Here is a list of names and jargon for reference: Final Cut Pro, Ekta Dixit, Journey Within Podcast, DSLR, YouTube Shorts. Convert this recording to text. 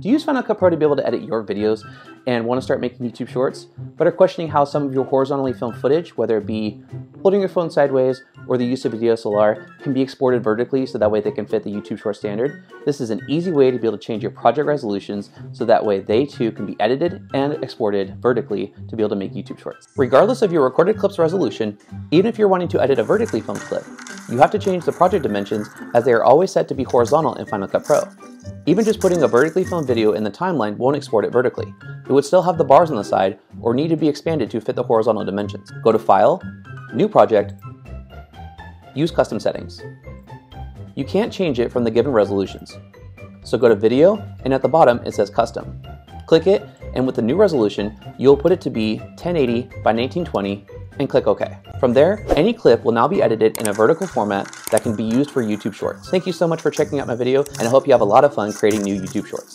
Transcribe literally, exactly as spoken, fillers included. Do you use Final Cut Pro to be able to edit your videos and want to start making YouTube Shorts, but are questioning how some of your horizontally filmed footage, whether it be holding your phone sideways or the use of a D S L R, can be exported vertically so that way they can fit the YouTube Short standard? This is an easy way to be able to change your project resolutions so that way they too can be edited and exported vertically to be able to make YouTube Shorts. Regardless of your recorded clip's resolution, even if you're wanting to edit a vertically filmed clip, you have to change the project dimensions as they are always set to be horizontal in Final Cut Pro. Even just putting a vertically filmed video in the timeline won't export it vertically. It would still have the bars on the side or need to be expanded to fit the horizontal dimensions. Go to File, New Project, Use Custom Settings. You can't change it from the given resolutions. So go to Video, and at the bottom it says Custom. Click it, and with the new resolution, you'll put it to be ten eighty by nineteen twenty, and click OK. From there, any clip will now be edited in a vertical format that can be used for YouTube Shorts. Thank you so much for checking out my video, and I hope you have a lot of fun creating new YouTube Shorts.